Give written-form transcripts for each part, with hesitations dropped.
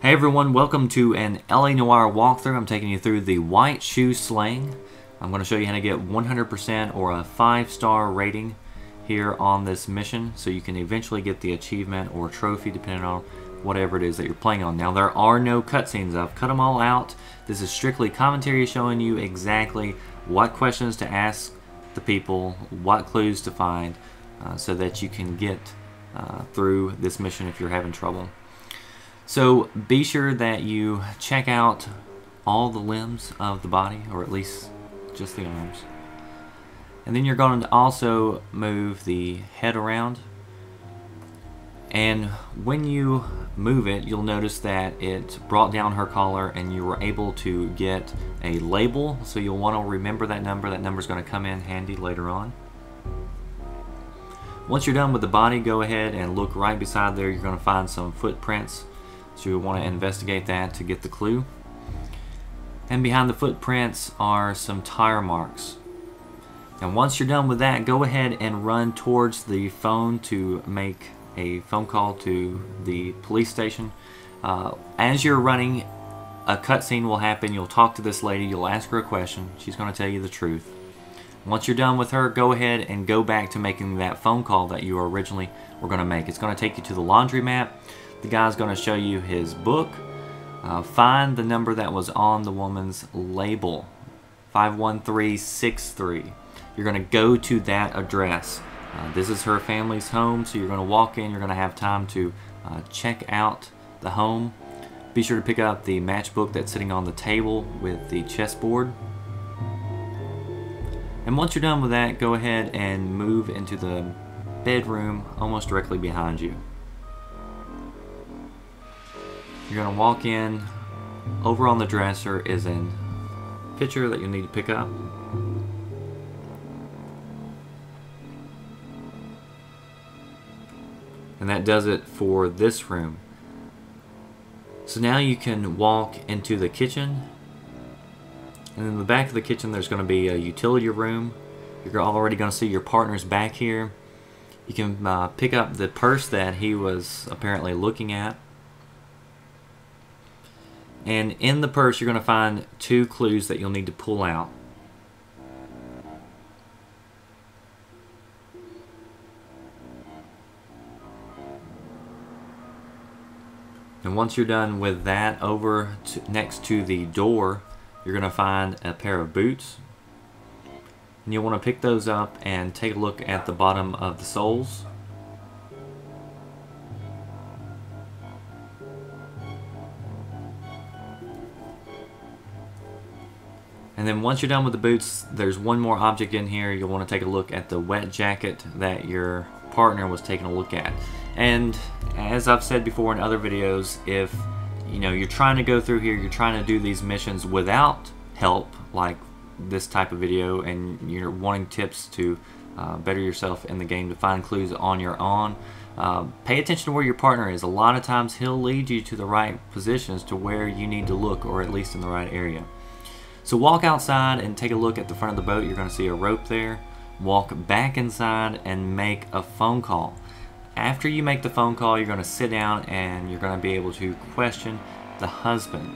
Hey everyone, welcome to an L.A. Noire walkthrough. I'm taking you through the White Shoe Slaying. I'm going to show you how to get 100% or a 5-star rating here on this mission, so you can eventually get the achievement or trophy depending on whatever it is that you're playing on. Now there are no cutscenes. I've cut them all out. This is strictly commentary showing you exactly what questions to ask the people, what clues to find, so that you can get through this mission if you're having trouble. So be sure that you check out all the limbs of the body, or at least just the arms. And then you're going to also move the head around. And when you move it, you'll notice that it brought down her collar and you were able to get a label. So you'll want to remember that number. That number's going to come in handy later on. Once you're done with the body, go ahead and look right beside there. You're going to find some footprints. So you want to investigate that to get the clue. And behind the footprints are some tire marks. And once you're done with that, go ahead and run towards the phone to make a phone call to the police station. As you're running, a cutscene will happen. You'll talk to this lady. You'll ask her a question. She's going to tell you the truth. Once you're done with her, go ahead and go back to making that phone call that you originally were going to make. It's going to take you to the laundromat. The guy's going to show you his book. Find the number that was on the woman's label, 51363. You're going to go to that address. This is her family's home, so you're going to walk in. You're going to have time to check out the home. Be sure to pick up the matchbook that's sitting on the table with the chessboard. And once you're done with that, go ahead and move into the bedroom almost directly behind you. You're going to walk in. Over on the dresser is a picture that you'll need to pick up. And that does it for this room. So now you can walk into the kitchen. And in the back of the kitchen, there's going to be a utility room. You're already going to see your partner's back here. You can pick up the purse that he was apparently looking at. And in the purse, you're going to find two clues that you'll need to pull out. And once you're done with that, over to, next to the door, you're going to find a pair of boots, and you'll want to pick those up and take a look at the bottom of the soles. And then once you're done with the boots, there's one more object in here. You'll want to take a look at the wet jacket that your partner was taking a look at. And as I've said before in other videos, if you know, you're trying to go through here, you're trying to do these missions without help, like this type of video, and you're wanting tips to better yourself in the game, to find clues on your own, pay attention to where your partner is. A lot of times he'll lead you to the right positions to where you need to look, or at least in the right area. So walk outside and take a look at the front of the boat. You're going to see a rope there. Walk back inside and make a phone call. After you make the phone call, you're going to sit down and you're going to be able to question the husband.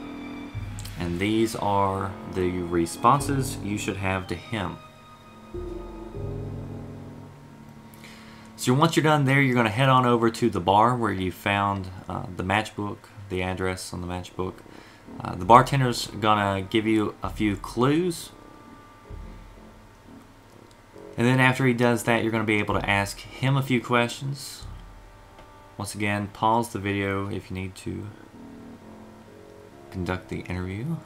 And these are the responses you should have to him. So once you're done there, you're going to head on over to the bar where you found the matchbook, the address on the matchbook. The bartender's going to give you a few clues. And then after he does that, you're going to be able to ask him a few questions. Once again, pause the video if you need to conduct the interview.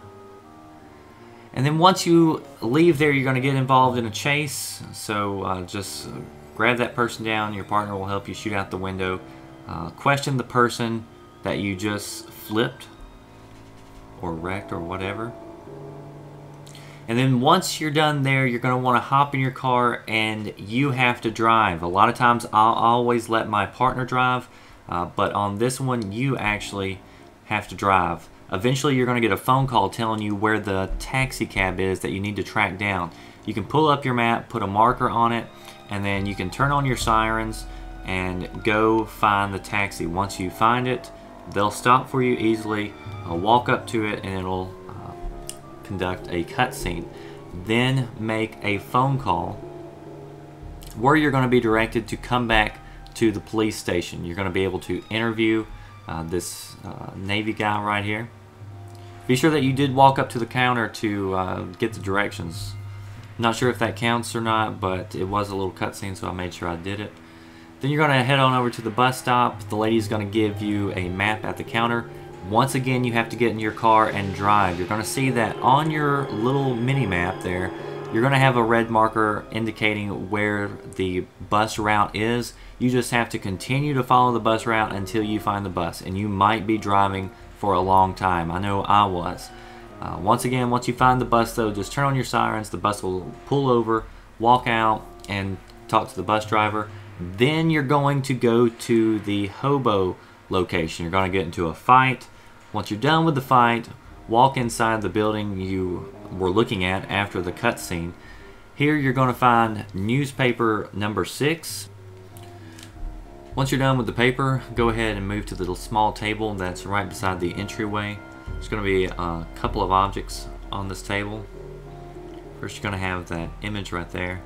And then once you leave there, you're going to get involved in a chase. So just grab that person down. Your partner will help you shoot out the window. Question the person that you just flipped or wrecked or whatever. And then once you're done there, you're going to want to hop in your car and you have to drive. A lot of times I'll always let my partner drive, but on this one you actually have to drive. Eventually you're going to get a phone call telling you where the taxi cab is that you need to track down. You can pull up your map, put a marker on it, and then you can turn on your sirens and go find the taxi. Once you find it, They'll stop for you easily, walk up to it, and it'll conduct a cutscene. Then make a phone call where you're going to be directed to come back to the police station. You're going to be able to interview this Navy guy right here. Be sure that you did walk up to the counter to get the directions. Not sure if that counts or not, but it was a little cutscene, so I made sure I did it. Then you're going to head on over to the bus stop. The lady's going to give you a map at the counter. Once again, you have to get in your car and drive. You're going to see that on your little mini map there, you're going to have a red marker indicating where the bus route is. You just have to continue to follow the bus route until you find the bus, and you might be driving for a long time. I know I was. Once again, once you find the bus though, just turn on your sirens. The bus will pull over, walk out, and talk to the bus driver. Then you're going to go to the hobo location. You're going to get into a fight. Once you're done with the fight, walk inside the building you were looking at after the cutscene. Here you're going to find newspaper number 6. Once you're done with the paper, go ahead and move to the little small table that's right beside the entryway. There's going to be a couple of objects on this table. First, you're going to have that image right there.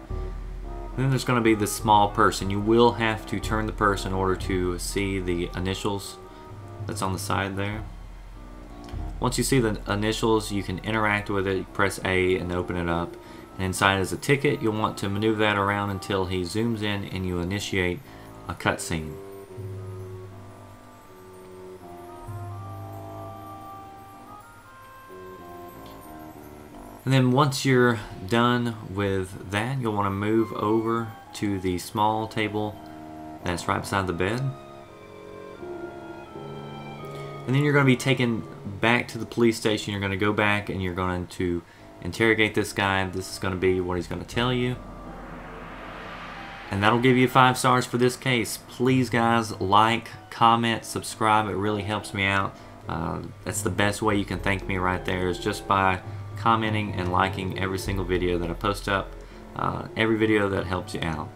Then there's going to be this small purse, and you will have to turn the purse in order to see the initials that's on the side there. Once you see the initials, you can interact with it. You press A and open it up, and inside is a ticket. You'll want to maneuver that around until he zooms in and you initiate a cutscene. And then once you're done with that, you'll want to move over to the small table that's right beside the bed. And then you're going to be taken back to the police station. You're going to go back and you're going to interrogate this guy. This is going to be what he's going to tell you. And that'll give you 5 stars for this case. Please, guys, like, comment, subscribe. It really helps me out. That's the best way you can thank me right there, is just by commenting and liking every single video that I post up, every video that helps you out.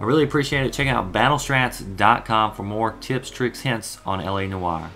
I really appreciate it. Check out Battlestrats.com for more tips, tricks, hints on L.A. Noire.